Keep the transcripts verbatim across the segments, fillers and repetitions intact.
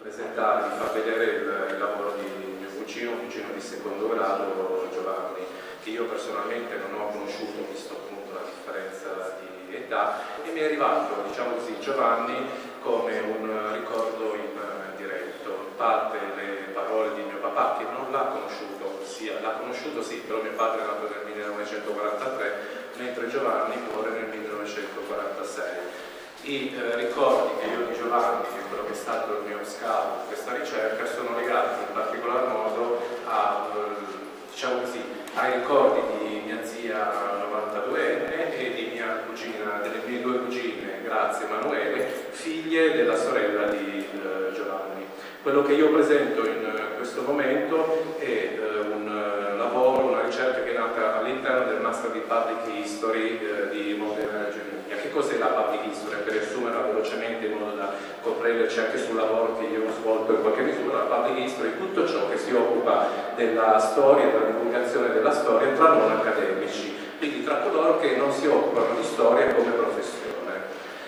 presentarvi, far vedere il, il lavoro di mio cugino, un cugino di secondo grado, Giovanni, che io personalmente non ho conosciuto, visto appunto la differenza di età, e mi è arrivato, diciamo così, Giovanni come un ricordo in diretto, in parte le parole di mio papà che non l'ha conosciuto, sia l'ha conosciuto sì, però mio padre è nato nel millenovecentoquarantatré, mentre Giovanni muore nel millenovecentoquarantasei. I eh, ricordi che io di Giovanni, che è quello che è stato il mio scavo in questa ricerca, sono legati in particolar modo a, eh, diciamo così, ai ricordi di mia zia novantaduenne e di mia cugina, delle mie due cugine, Grazia e Emanuele, figlie della sorella di eh, Giovanni. Quello che io presento in questo momento è eh, un lavoro, una ricerca che è nata all'interno del Master di Public History eh, di Modena e Genova. Che cos'è la Public History? Per riassumerla velocemente in modo da comprenderci anche sul lavoro che io ho svolto in qualche misura, la Public History è tutto ciò che si occupa della storia, della divulgazione della storia tra non accademici, quindi tra coloro che non si occupano di storia come professione.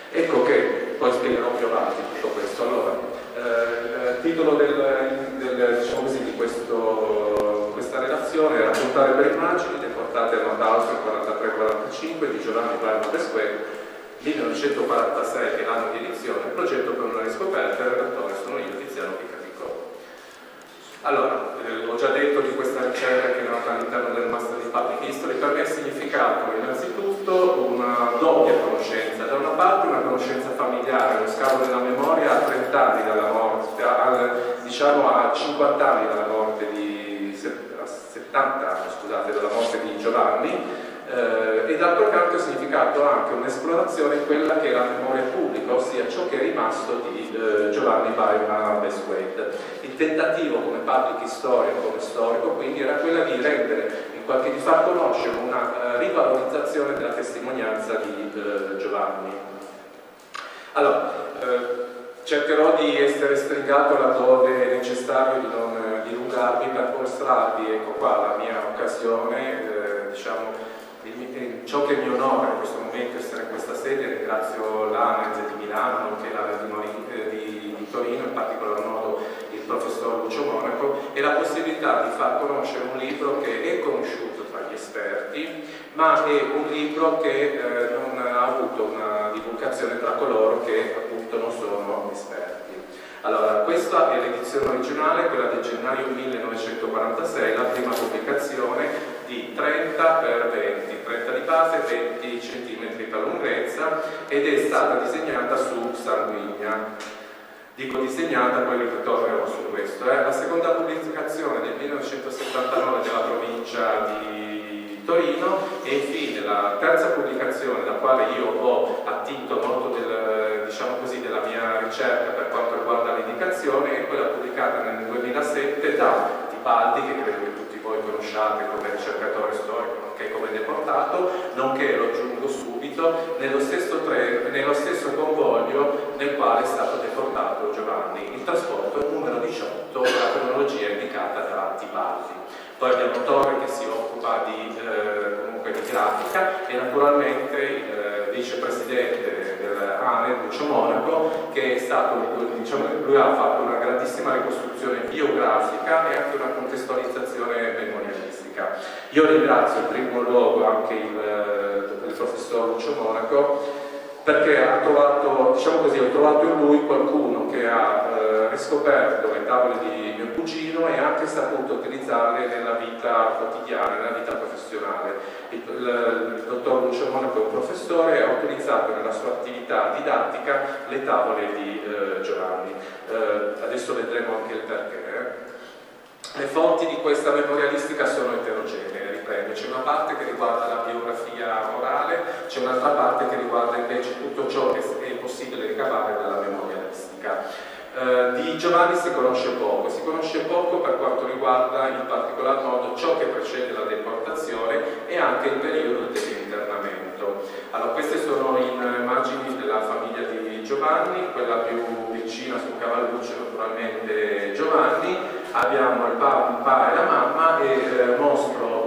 Ecco che poi spiegherò più avanti tutto questo. Allora, eh, il titolo del, del, diciamo così, di questo, questa relazione è Raccontare per immagini, deportate a Mauthausen quarantatré quarantacinque di Giovanni Baima Besquet, millenovecentoquarantasei, che è l'anno di edizione, il progetto per una riscoperta, il redattore sono io, Tiziano Picca. Allora, eh, ho già detto di questa ricerca che è nata all'interno del Master di Public History. Per me ha significato innanzitutto una doppia conoscenza, da una parte una conoscenza familiare, uno scavo della memoria a trent'anni dalla morte, a, diciamo a cinquant'anni dalla morte di, a settant'anni, scusate, dalla morte di Giovanni. Uh, e d'altro canto ha significato anche un'esplorazione di quella che è la memoria pubblica, ossia ciò che è rimasto di uh, Giovanni Baima Besquet. Il tentativo come public historian, come storico, quindi era quello di rendere, in qualche, di far conoscere una uh, rivalorizzazione della testimonianza di uh, Giovanni. Allora, uh, cercherò di essere stringato laddove è necessario, di non dilungarmi per mostrarvi, ecco qua, la mia occasione, uh, diciamo, ciò che mi onora in questo momento essere in questa sede. Ringrazio l'ANES di Milano, nonché l'ANES di, di Torino, in particolar modo il professor Lucio Monaco, e la possibilità di far conoscere un libro che è conosciuto tra gli esperti, ma è un libro che eh, non ha avuto una divulgazione tra coloro che appunto non sono esperti. Allora, questa è l'edizione originale, quella del gennaio millenovecentoquarantasei, la prima pubblicazione di trenta per venti, trenta di base, venti centimetri per lunghezza, ed è stata disegnata su sanguigna. Dico disegnata, poi ritornerò su questo. Eh. La seconda pubblicazione del millenovecentosettantanove della provincia di Torino, e infine la terza pubblicazione, da quale io ho attinto molto del, diciamo così, della mia ricerca per quanto riguarda l'indicazione, è quella pubblicata nel duemilasette da Tipaldi, che credo che tutti voi conosciate come ricercatore storico, nonché come deportato, nonché, lo aggiungo subito, nello stesso, tre, nello stesso convoglio nel quale è stato deportato Giovanni. Il trasporto numero diciotto, la cronologia indicata da Tipaldi. Poi abbiamo Torre, che si occupa di... Eh, di grafica, e naturalmente il eh, vicepresidente dell'ANE, Duccio Monaco, che è stato, diciamo, lui ha fatto una grandissima ricostruzione biografica e anche una contestualizzazione memorialistica. Io ringrazio in primo luogo anche il, il professor Duccio Monaco, perché ha trovato, diciamo così, ho trovato in lui qualcuno che ha eh, riscoperto le tavole di mio cugino e ha anche saputo utilizzarle nella vita quotidiana, nella vita professionale. Il, il, il dottor Lucio Monaco è un professore, ha utilizzato nella sua attività didattica le tavole di eh, Giovanni. Eh, adesso vedremo anche il perché. Le fonti di questa memorialistica sono eterogenee. C'è una parte che riguarda la biografia orale, c'è un'altra parte che riguarda invece tutto ciò che è possibile ricavare dalla memorialistica. Eh, di Giovanni si conosce poco, si conosce poco per quanto riguarda in particolar modo ciò che precede la deportazione e anche il periodo dell'internamento. Allora, queste sono in immagini della famiglia di Giovanni, quella più vicina sul cavalluccio naturalmente Giovanni, abbiamo il papà e la mamma, e eh, mostro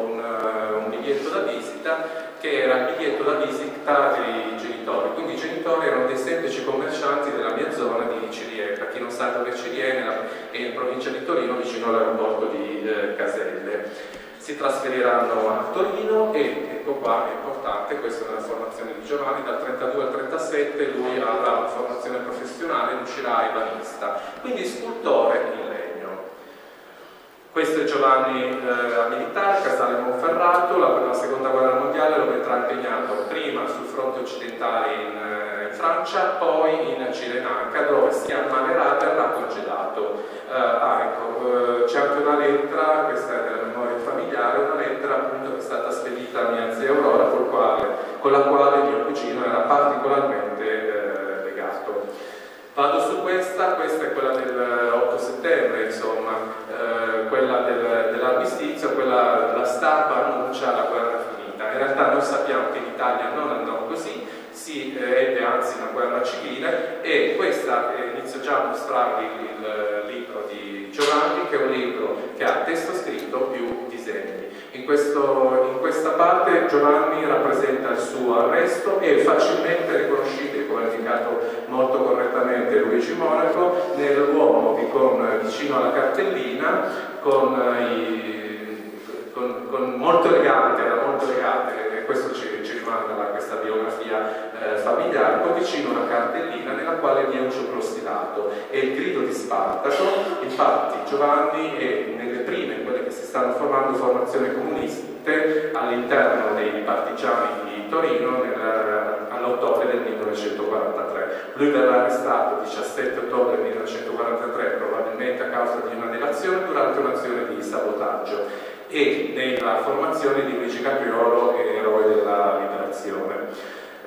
biglietto da visita che era il biglietto da visita dei genitori. Quindi i genitori erano dei semplici commercianti della mia zona di Ciriena. Per chi non stato per Ciriena e in provincia di Torino, vicino all'aeroporto di eh, Caselle. Si trasferiranno a Torino e, ecco qua, è importante, questa è la formazione di Giovanni, dal trentadue al trentasette lui ha la formazione professionale, uscirà a ebanista, quindi scultore in legno. Questo è Giovanni eh, a militare, Casale Monferrato, la, la seconda guerra mondiale lo vedrà impegnato prima sul fronte occidentale in eh, Francia, poi in Cirenaica, dove si ammanerà e verrà congedato. Eh, ah, ecco, eh, c'è anche una lettera, questa è della memoria familiare, una lettera appunto che è stata spedita a mia zia Aurora, col quale, con la quale mio cugino era particolarmente eh, legato. Vado su questa, questa è quella dell'otto settembre, insomma, eh, quella del, dell'armistizio, quella della stampa annuncia la guerra finita. In realtà noi sappiamo che in Italia non andò così, si ebbe eh, anzi una guerra civile, e questa eh, inizio già a mostrarvi il, il libro di Giovanni, che è un libro che ha testo scritto più disegni. In, questo, in questa parte Giovanni rappresenta il suo arresto e facilmente riconoscibile, come ha indicato molto correttamente Luigi Monaco, nell'uomo che con, vicino alla cartellina, con, i, con, con molto elegante, era molto elegante, e questo ci, ci rimanda da questa biografia eh, familiare, con vicino una cartellina nella quale vi è un cipro stilato e il grido di Spartaco. Infatti Giovanni è nelle prime, quelle che si stanno formando, formazioni comuniste all'interno dei partigiani di Torino all'ottobre del millenovecentoquarantatré. Lui verrà arrestato il diciassette ottobre millenovecentoquarantatré, probabilmente a causa di una delazione durante un'azione di sabotaggio, e nella formazione di Luigi Capriolo, eroe della liberazione.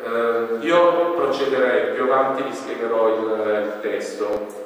Eh, io procederei, più avanti vi spiegherò il, il testo.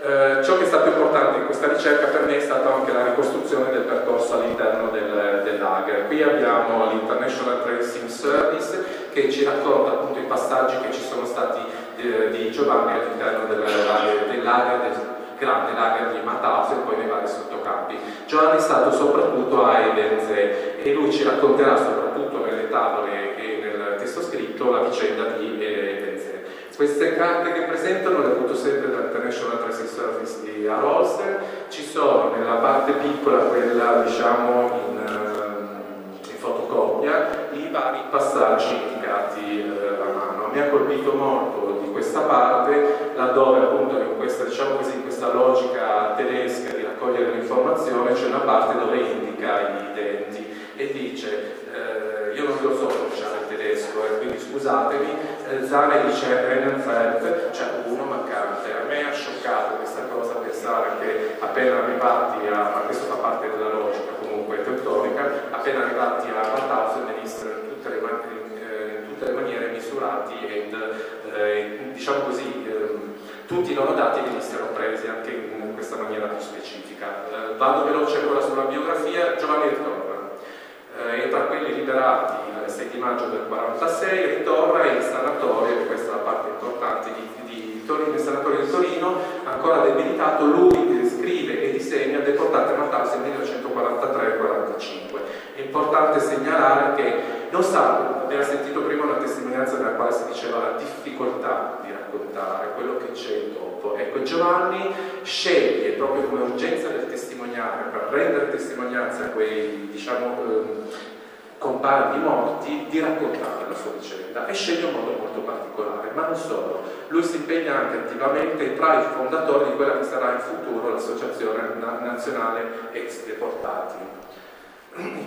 Eh, ciò che è stato importante in questa ricerca per me è stata anche la ricostruzione del percorso all'interno del, dell'A G R. Qui abbiamo l'International Tracing Service che ci racconta appunto i passaggi che ci sono stati eh, di Giovanni all'interno dell'A G R, del grande lager di Mauthausen e poi nei vari sottocampi. Giovanni è stato soprattutto a Ebensee e lui ci racconterà soprattutto nelle tavole e nel testo scritto la vicenda di Ebensee. Queste carte che presentano le ho avute sempre dall'International Tracing Service di Mauthausen. Ci sono nella parte piccola, quella diciamo in, in fotocopia, i vari passaggi indicati eh, a mano. Mi ha colpito molto di questa parte laddove appunto in questa, diciamo così, in questa logica tedesca di raccogliere l'informazione c'è una parte dove indica i denti e dice eh, io non lo so pronunciare il tedesco e eh, quindi scusatemi, eh, Zane dice Rennenfeld, cioè uno mancante. A me ha scioccato questa cosa, pensare che appena arrivati a, ma questo fa parte della logica comunque teutonica, appena arrivati a Mauthausen venissero in tutte le maniere le maniere misurati ed eh, diciamo così eh, tutti i loro dati venissero presi anche in questa maniera più specifica. Eh, vado veloce ancora sulla biografia. Giovanni ritorna eh, e tra quelli liberati il sei di maggio del quarantasei ritorna in sanatorio, questa è la parte importante di, di Torino, il sanatorio di Torino ancora debilitato. Lui scrive e disegna deportati a Mauthausen nel millenovecentoquarantatré quarantacinque. È importante segnalare che non sa, abbiamo sentito prima una testimonianza nella quale si diceva la difficoltà di raccontare quello che c'è dopo. Ecco, Giovanni sceglie proprio come urgenza del testimoniare, per rendere testimonianza a quei, diciamo, compagni morti, di raccontare la sua vicenda, e sceglie un modo molto particolare. Ma non solo, lui si impegna anche attivamente tra i fondatori di quella che sarà in futuro l'Associazione Nazionale Ex Deportati.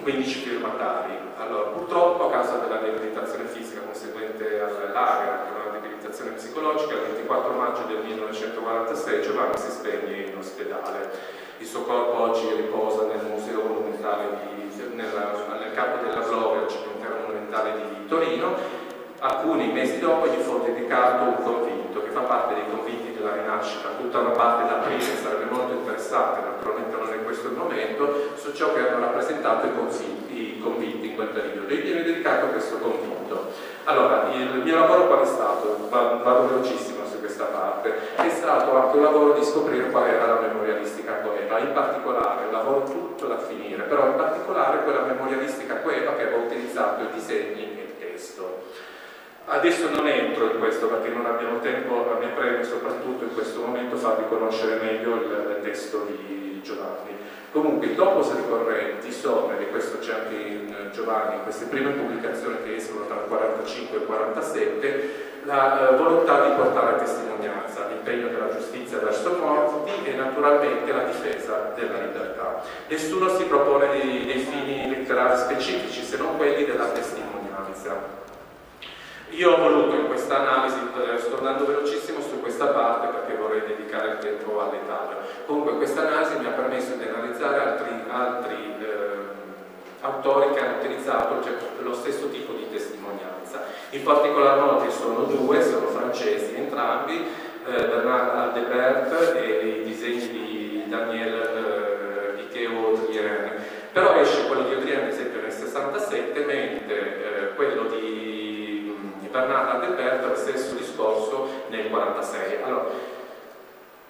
quindici firmatari. Allora, purtroppo, a causa della debilitazione fisica conseguente all'area, per una debilitazione psicologica, il ventiquattro maggio del millenovecentoquarantasei Giovanni si spegne in ospedale. Il suo corpo oggi riposa nel museo monumentale di, nella, nel campo della Gloria, cioè nel monumentale di Torino. Alcuni mesi dopo gli fu dedicato un convinto che fa parte dei convinti della Rinascita, tutta una parte da aprire, sarebbe molto interessante, naturalmente non è questo il momento, su ciò che hanno rappresentato i convinti, i convinti in quel periodo, e viene dedicato a questo convinto. Allora, il mio lavoro qual è stato? Vado velocissimo su questa parte. È stato anche un lavoro di scoprire qual era la memorialistica coeva, in particolare un lavoro tutto da finire, però in particolare quella memorialistica coeva che aveva utilizzato i disegni e il testo. Adesso non entro in questo perché non abbiamo tempo, a me preme soprattutto in questo momento farvi conoscere meglio il testo di Giovanni. Comunque i topos ricorrenti sono, e questo c'è anche in Giovanni, in queste prime pubblicazioni che escono dal quarantacinque al quarantasette, la eh, volontà di portare a testimonianza l'impegno della giustizia verso morti e naturalmente la difesa della libertà. Nessuno si propone dei, dei fini letterari specifici se non quelli della testimonianza. Io ho voluto in questa analisi, sto andando velocissimo su questa parte perché vorrei dedicare il tempo all'Italia. Comunque questa analisi mi ha permesso di analizzare altri, altri eh, autori che hanno utilizzato cioè, lo stesso tipo di testimonianza. In particolar modo sono due, sono francesi entrambi, eh, Bernard Aldebert e i disegni di Daniel eh, di Théodien. Però esce quello di Adrian ad esempio nel sessantasette, mentre eh, quello di Bernard Aldebert lo stesso discorso nel quarantasei. Allora,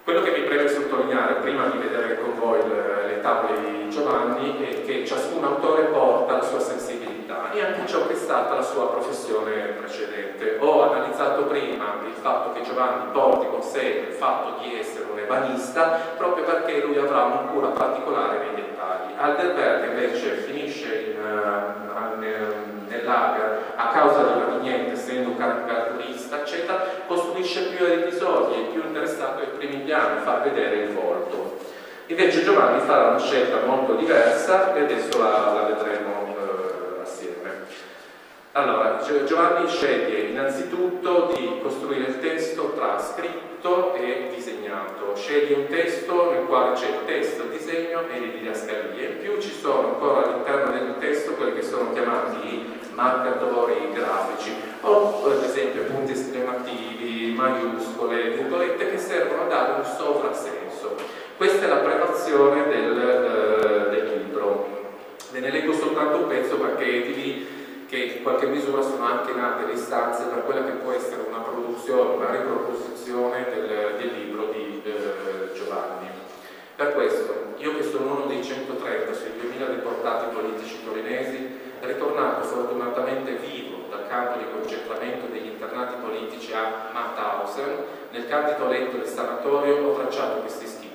quello che mi preme sottolineare prima di vedere con voi le, le tavole di Giovanni è che ciascun autore porta la sua sensibilità e anche ciò che è stata la sua professione precedente. Ho analizzato prima il fatto che Giovanni porti con sé il fatto di essere un ebanista proprio perché lui avrà una cura particolare nei dettagli. Aldebert invece finisce in, uh, nel, nell'Agar, a causa della vignetta, essendo un caricaturista, eccetera, costruisce più episodi, è più interessato ai primi piani, fa vedere il volto. Invece Giovanni farà una scelta molto diversa e adesso la, la vedremo eh, assieme. Allora, Giovanni sceglie innanzitutto di costruire il testo tra scritto e disegnato. Sceglie un testo nel quale c'è il testo, il disegno e le didascalie. In più ci sono ancora all'interno del testo quelli che sono chiamati marcatori grafici o ad esempio punti esclamativi, maiuscole, virgolette che servono a dare un sovrasenso. Questa è la prenotazione del, eh, del libro. Ve ne leggo soltanto un pezzo perché di lì che in qualche misura sono anche nate le istanze per quella che può essere una produzione, una riproposizione del, del libro di eh, Giovanni. Per questo, io che sono uno dei centotrenta sui duemila deportati politici torinesi, ritornato fortunatamente vivo dal campo di concentramento degli internati politici a Mauthausen, nel candido letto del sanatorio ho tracciato questi schizzi.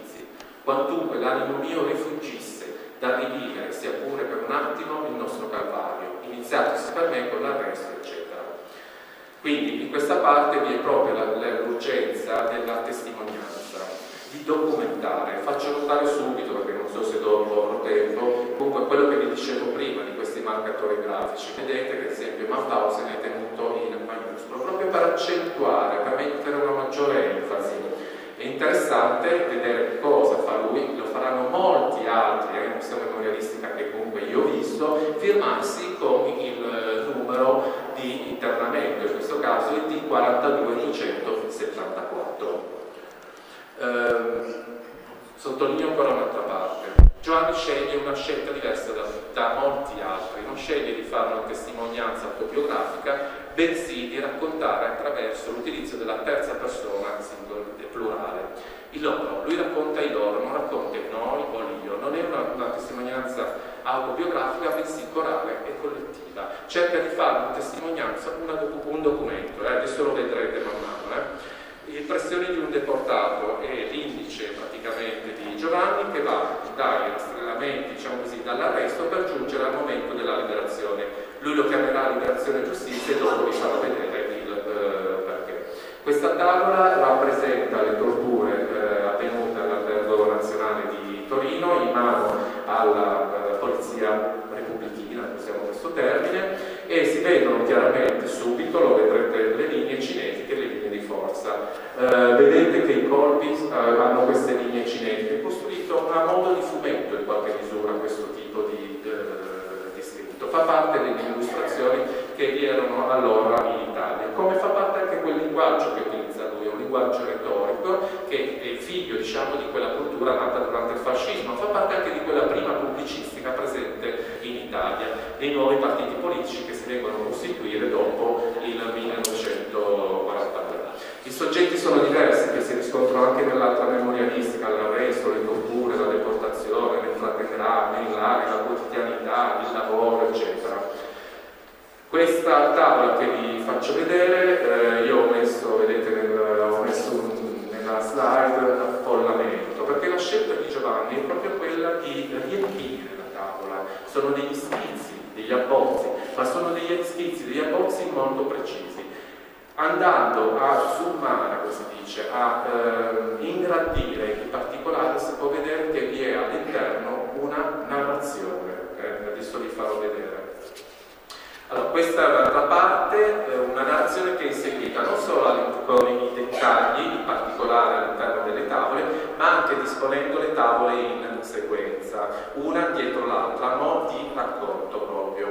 Quantunque l'animo mio rifuggisse dal rivivere, sia pure per un attimo, il nostro Calvario, iniziatosi per me con l'arresto, eccetera. Quindi in questa parte vi è proprio l'urgenza della testimonianza, di documentare. Faccio notare subito, perché non so se dopo ho tempo, comunque quello che vi dicevo prima di questi marcatori grafici, vedete che ad esempio Mauthausen è tenuto in maiuscolo proprio per accentuare, per mettere una maggiore enfasi. È interessante vedere cosa fa lui, lo faranno molti altri, eh, non siamo memorialistica che comunque io ho visto, firmarsi con il numero di internamento, in questo caso il D quattro due due sette quattro. Eh, sottolineo ancora un'altra parte. Giovanni sceglie una scelta diversa da, da molti altri, non sceglie di fare una testimonianza autobiografica, bensì di raccontare attraverso l'utilizzo della terza persona plurale. Il loro, lui racconta i loro, non racconta il noi o l'io, non è una, una testimonianza autobiografica, bensì corale e collettiva. Cerca di fare una testimonianza, una, un documento, eh? Adesso lo vedrete man mano. Eh? L'impressione di un deportato è l'indice praticamente di Giovanni che va dai rastrellamenti, diciamo così, dall'arresto per giungere al momento della liberazione. Lui lo chiamerà liberazione e giustizia e dopo vi farò vedere il eh, perché. Questa tavola rappresenta le torture eh, avvenute all'Albergo Nazionale di Torino in mano alla eh, polizia repubblichina, usiamo questo termine, e si vedono chiaramente subito, lo vedrete, le linee cinetiche e le linee di forza. Eh, vedete che i corpi eh, hanno queste linee cinetiche, costruito a modo di fumetto in qualche misura questo tipo di, eh, di scritto. Fa parte delle illustrazioni che vi erano allora in Italia, come fa parte anche quel linguaggio che utilizza lui, un linguaggio retorico che è figlio diciamo, di quella cultura nata durante il fascismo, fa parte anche di quella prima pubblicistica presente in Italia, dei nuovi partiti politici che si vengono a costituire dopo il millenovecentoquarantatré. I soggetti sono diversi, che si riscontrano anche nell'altra memorialistica, l'arresto, le torture, la deportazione, le frate gravi, la quotidianità, il lavoro, eccetera. Questa tavola che vi faccio vedere, eh, io ho messo, vedete, nel, ho messo un, nella slide affollamento, perché la scelta di Giovanni è proprio quella di riempire la tavola. Sono degli schizzi, degli abbozzi, ma sono degli schizzi, degli abbozzi molto precisi, andando a sommare, così dice, a eh, ingrandire in particolare. Si può vedere che vi è all'interno una narrazione, eh, adesso vi farò vedere. Allora, questa è la parte, eh, una narrazione che è inserita non solo con i dettagli, in particolare all'interno delle tavole, ma anche disponendo le tavole in sequenza, una dietro l'altra, a mo' di racconto proprio.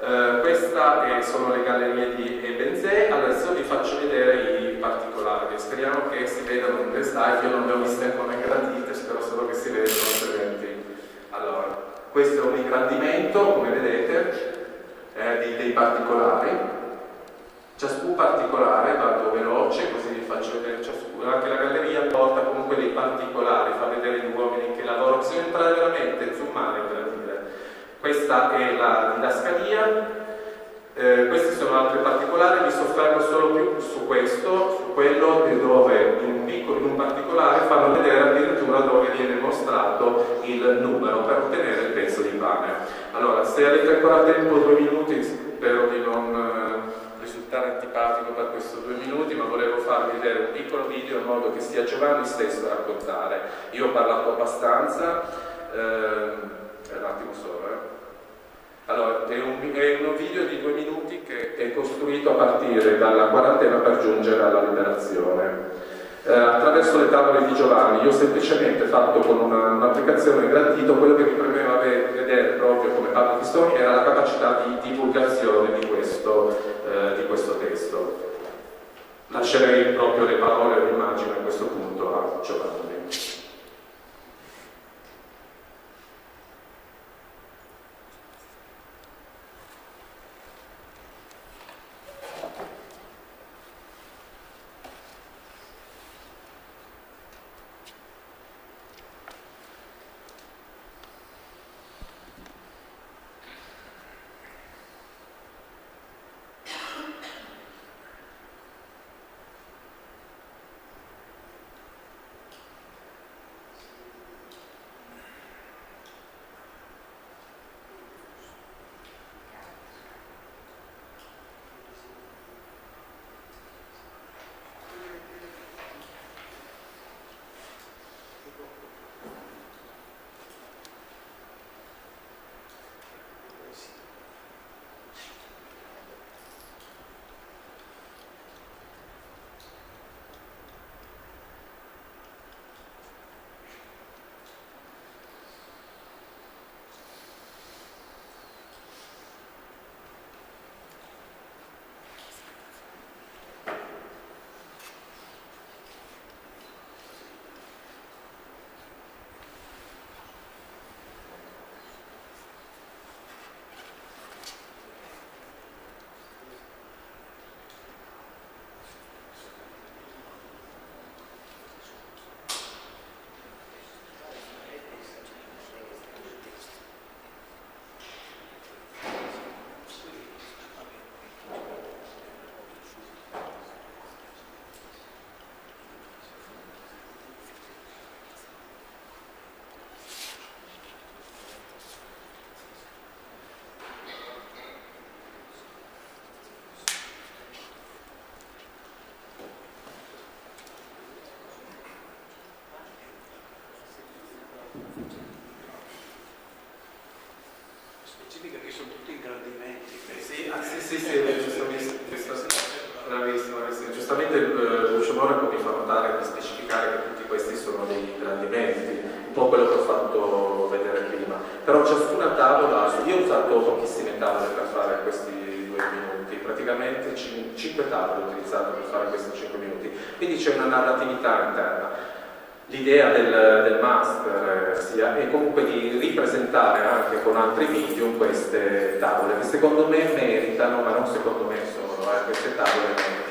Eh, queste eh, sono le gallerie di Ebensee. Allora, adesso vi faccio vedere i particolari, speriamo che si vedano in le slide, io non le ho viste ancora ingrandite, spero solo che si vedano altrimenti. Allora, questo è un ingrandimento, come vedete, Eh, dei, dei particolari. Ciascun particolare, vado veloce così vi faccio vedere ciascuno, anche la galleria porta comunque dei particolari, fa vedere gli uomini che lavorano, bisogna entrare veramente, zoomare, per dire. Questa è la didascalia, eh, questi sono altri particolari, mi soffermo solo più su questo, su quello dove in un, piccolo, in un particolare fanno vedere addirittura dove viene mostrato il numero per ottenere il pezzo di pane. Allora, se avete ancora tempo, due minuti, spero di non eh, risultare antipatico per questo due minuti, ma volevo farvi vedere un piccolo video in modo che sia Giovanni stesso a raccontare. Io ho parlato abbastanza, eh, un attimo solo, eh. Allora, è un, è un video di due minuti che è costruito a partire dalla quarantena per giungere alla liberazione. Eh, attraverso le tavole di Giovanni, io ho semplicemente fatto con un'applicazione gratuita quello che mi premeva vedere proprio come Paolo Fistoni era la capacità di divulgazione di questo, eh, di questo testo. Lascerei proprio le parole o l'immagine a questo punto a Giovanni. Specifica che sono tutti ingrandimenti. Sì, ah, sì, sì, sì, giustamente, giustamente, bravissimo, bravissimo. Giustamente Lucio Monaco mi fa notare di specificare che tutti questi sono degli ingrandimenti, un po' quello che ho fatto vedere prima. Però ciascuna tavola, io ho usato pochissime tavole per fare questi due minuti, praticamente cinque tavole ho utilizzato per fare questi cinque minuti, quindi c'è una narratività interna. L'idea del, del master sia, è comunque di ripresentare anche con altri medium queste tavole, che secondo me meritano, ma non secondo me sono, eh, queste tavole